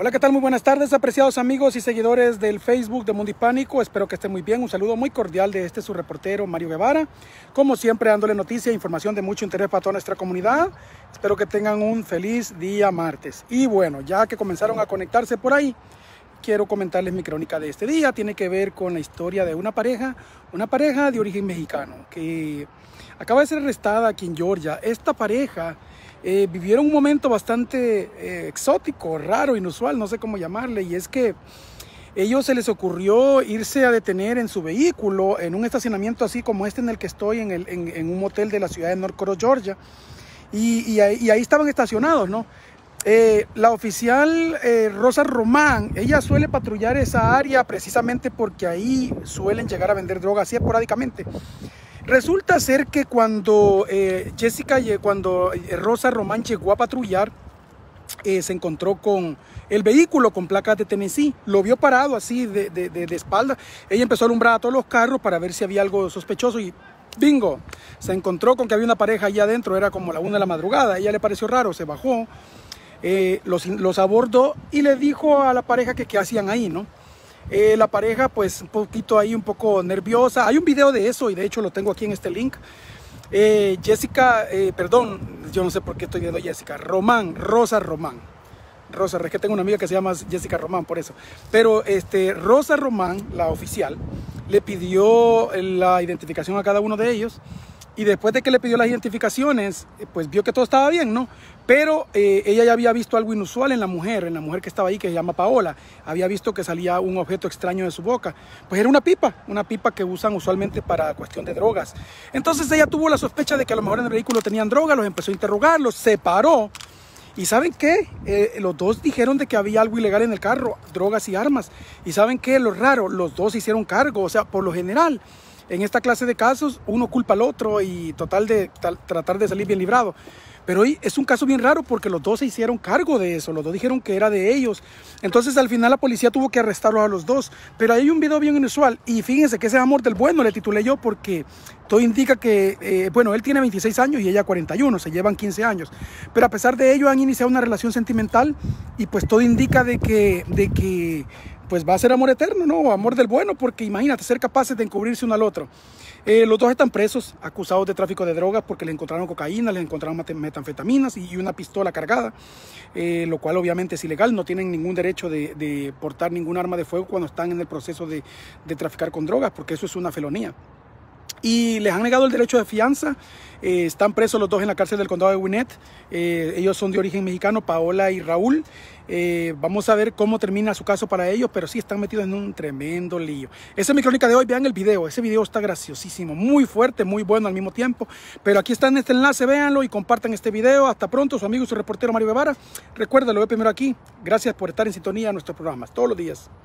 Hola, ¿qué tal? Muy buenas tardes, apreciados amigos y seguidores del Facebook de Mundo Hispánico. Espero que estén muy bien. Un saludo muy cordial de su reportero Mario Guevara. Como siempre, dándole noticias e información de mucho interés para toda nuestra comunidad. Espero que tengan un feliz día martes. Y bueno, ya que comenzaron a conectarse por ahí, quiero comentarles mi crónica de este día. Tiene que ver con la historia de una pareja de origen mexicano que acaba de ser arrestada aquí en Georgia. Esta pareja vivieron un momento bastante exótico, raro, inusual, no sé cómo llamarle, y es que ellos se les ocurrió irse a detener en su vehículo en un estacionamiento así como este en el que estoy, en un motel de la ciudad de Norcross, Georgia, y ahí estaban estacionados, ¿no? La oficial Rosa Román, ella suele patrullar esa área precisamente porque ahí suelen llegar a vender drogas así esporádicamente. Resulta ser que cuando Rosa Román llegó a patrullar, se encontró con el vehículo con placas de Tennessee. Lo vio parado así de espalda. Ella empezó a alumbrar a todos los carros para ver si había algo sospechoso y bingo, se encontró con que había una pareja allá adentro. Era como la 1 de la madrugada. A ella le pareció raro, se bajó, los abordó y le dijo a la pareja que qué hacían ahí, ¿no? La pareja pues un poquito ahí, un poco nerviosa. Hay un video de eso y de hecho lo tengo aquí en este link. Yo no sé por qué estoy viendo Jessica Román, Rosa Román. Rosa, es que tengo una amiga que se llama Jessica Román, por eso. Pero Rosa Román, la oficial, le pidió la identificación a cada uno de ellos. Y después de que le pidió las identificaciones, pues vio que todo estaba bien, ¿no? Pero ella ya había visto algo inusual en la mujer que estaba ahí, que se llama Paola. Había visto que salía un objeto extraño de su boca. Pues era una pipa que usan usualmente para cuestión de drogas. Entonces ella tuvo la sospecha de que a lo mejor en el vehículo tenían droga, los empezó a interrogar, los separó. ¿Y saben qué? Los dos dijeron de que había algo ilegal en el carro, drogas y armas. ¿Y saben qué? Lo raro, los dos hicieron cargo, o sea, por lo general, en esta clase de casos, uno culpa al otro y total de tratar de salir bien librado. Pero hoy es un caso bien raro porque los dos se hicieron cargo de eso. Los dos dijeron que era de ellos. Entonces, al final, la policía tuvo que arrestarlos a los dos. Pero hay un video bien inusual. Y fíjense que ese amor del bueno le titulé yo porque todo indica que, bueno, él tiene 26 años y ella 41. Se llevan 15 años. Pero a pesar de ello, han iniciado una relación sentimental. Y pues todo indica de que pues va a ser amor eterno, ¿no? Amor del bueno, porque imagínate, ser capaces de encubrirse uno al otro. Los dos están presos, acusados de tráfico de drogas, porque le encontraron cocaína, le encontraron metanfetaminas y una pistola cargada, lo cual obviamente es ilegal. No tienen ningún derecho de portar ningún arma de fuego cuando están en el proceso de traficar con drogas, porque eso es una felonía. Y les han negado el derecho de fianza. Están presos los dos en la cárcel del condado de Gwinnett. Ellos son de origen mexicano, Paola y Raúl. Vamos a ver cómo termina su caso para ellos, pero sí están metidos en un tremendo lío. Esa es mi crónica de hoy. Vean el video. Ese video está graciosísimo, muy fuerte, muy bueno al mismo tiempo. Pero aquí está en este enlace, véanlo y compartan este video. Hasta pronto, su amigo y su reportero Mario Guevara. Recuerda, lo veo primero aquí. Gracias por estar en sintonía a nuestros programas todos los días.